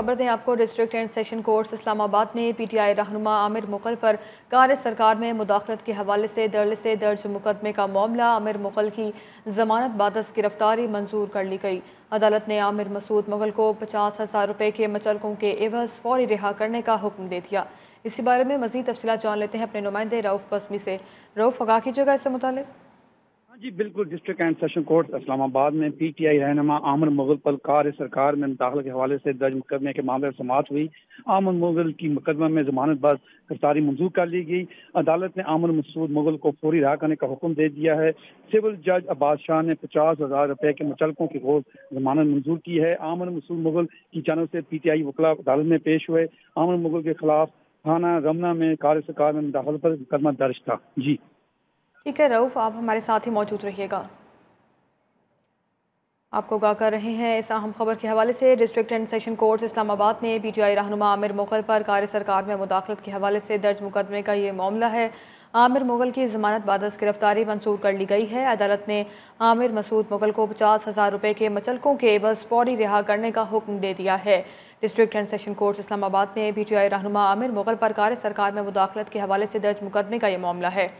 खबर दें आपको, district and session courts Islamabad में PTI रहनुमा आमिर मुगल पर कार सरकार में मुदाखलत के हवाले से दर्ज मुकदमे का मामला। आमिर मुगल की जमानत बादस गिरफ्तारी मंजूर कर ली गई। अदालत ने आमिर मसूद मुगल को 50,000 रुपये के मचलकों के एवज फौरी रिहा करने का हुक्म दे दिया। इसी बारे में मज़ीद तफसीलात जान लेते हैं अपने नुमाइंदे रऊफ़ पसमी से। रऊफ़, आगाह कीजिएगा इससे मुतालिक। जी बिल्कुल, district and session court Islamabad में PTI रहनुमा आमिर मुगल पर कार सरकार में मुदाखलत के हवाले से दर्ज मुकदमे के मामले में समाअत हुई। आमिर मुगल की मुकदमे में जमानत बाद गिरफ्तारी मंजूर कर ली गई। अदालत ने आमिर मसूद मुगल को फौरी रिहा करने का हुक्म दे दिया है। सिविल जज अब्बास शाह ने 50,000 रुपये के मुचलकों की रोज जमानत मंजूर की है। आमिर मसूद मुगल की जानब से PTI वकला अदालत में पेश हुए। आमिर मुगल के खिलाफ थाना रमना में कार सरकार में मुदाखलत पर मुकदमा दर्ज था। जी ठीक है रऊफ़, आप हमारे साथ ही मौजूद रहिएगा। आपको आगाह कर रहे हैं इस अहम खबर के हवाले से। District and session court Islamabad में PTI रहनुमा आमिर मुगल पर कार सरकार में मुदाखलत के हवाले से दर्ज मुकदमे का ये मामला है। आमिर मुगल की जमानत बादस गिरफ्तारी मंजूर कर ली गई है। अदालत ने आमिर मसूद मुगल को 50,000 रुपये के मचलकों के एवज फौरी रिहा करने का हुक्म दे दिया है। District and session court Islamabad में PTI रहनुमा आमिर मुगल पर कार सरकार में मुदाखलत के हवाले से दर्ज मुकदमे का ये मामला है।